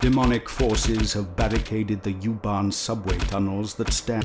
Demonic forces have barricaded the Yuban subway tunnels that stand...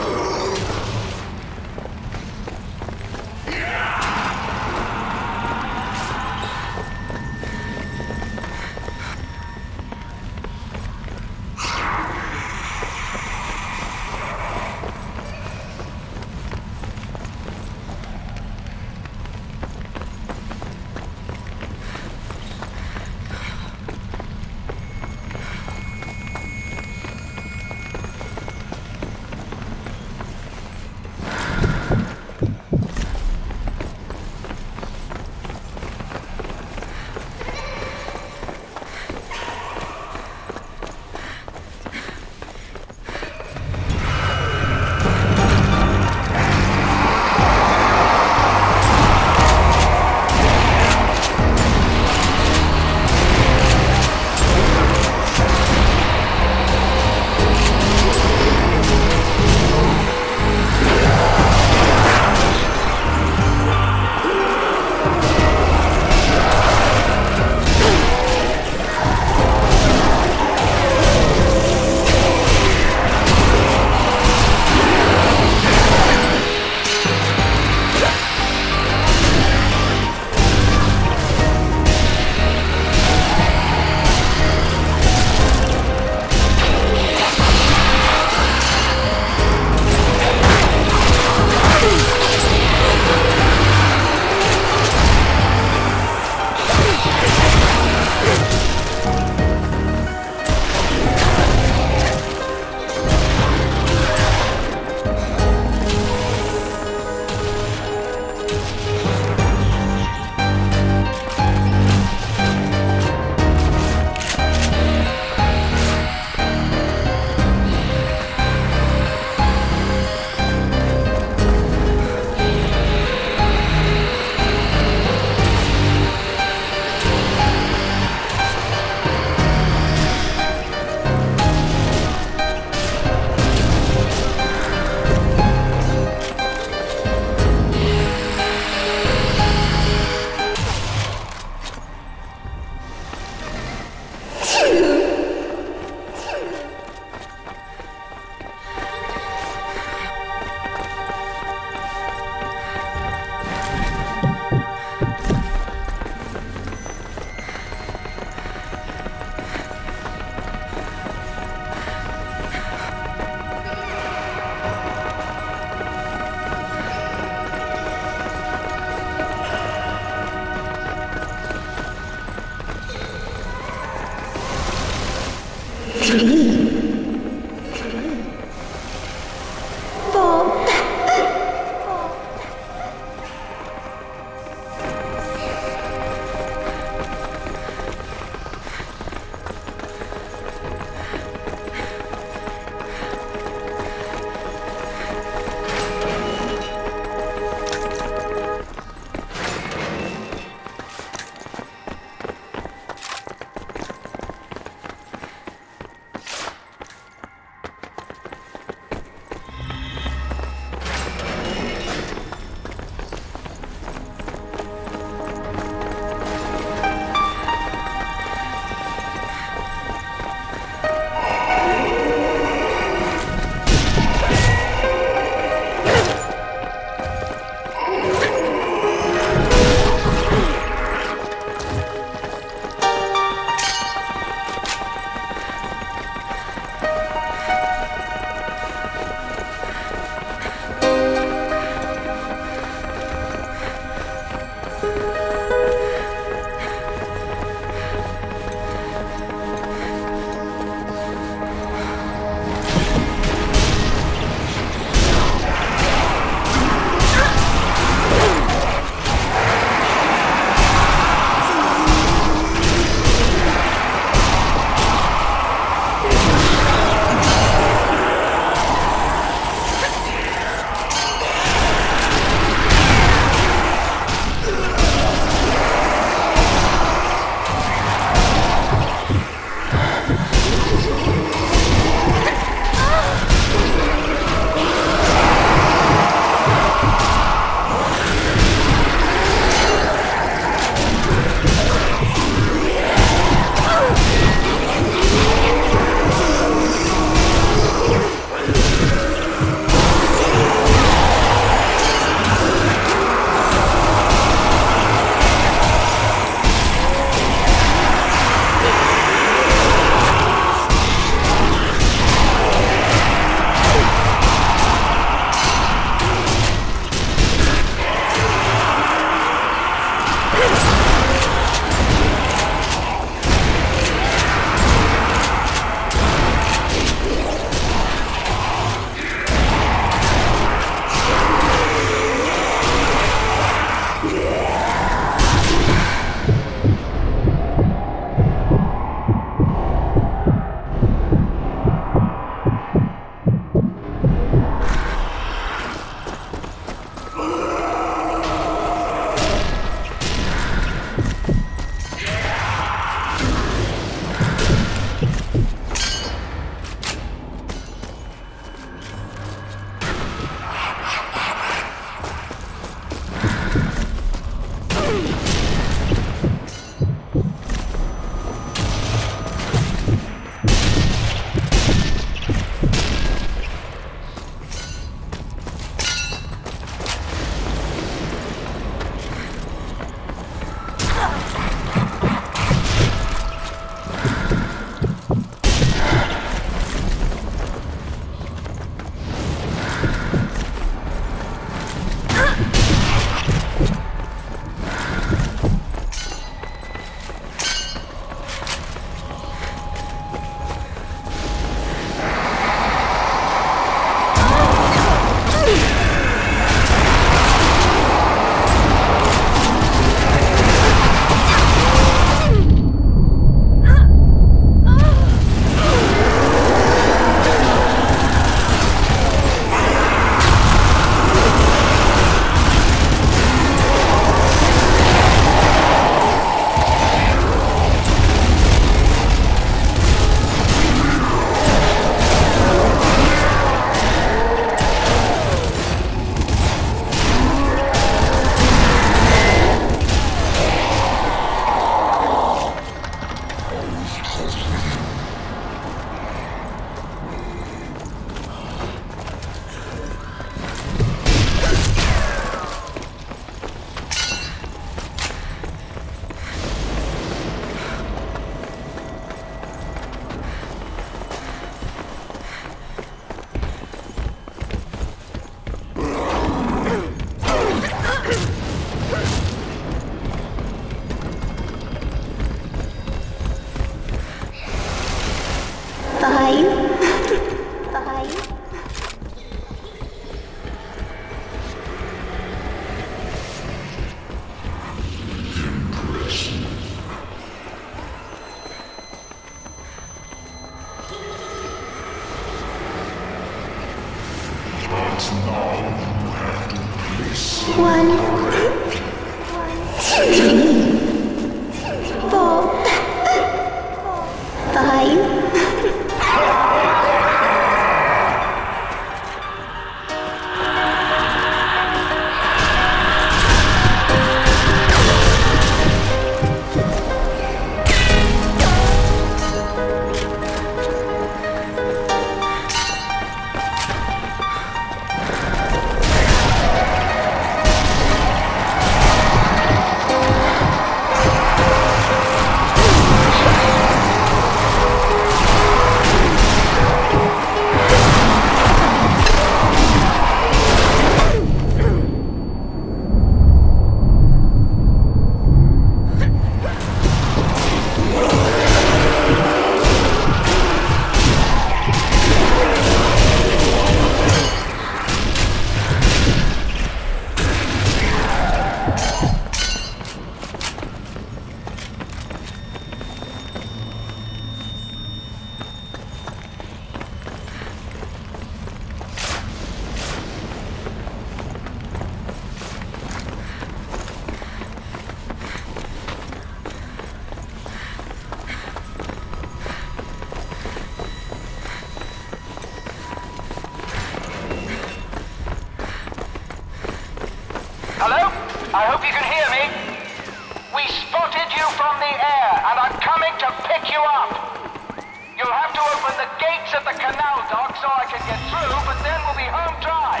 But then we'll be home dry.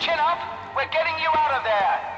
Chin up, we're getting you out of there.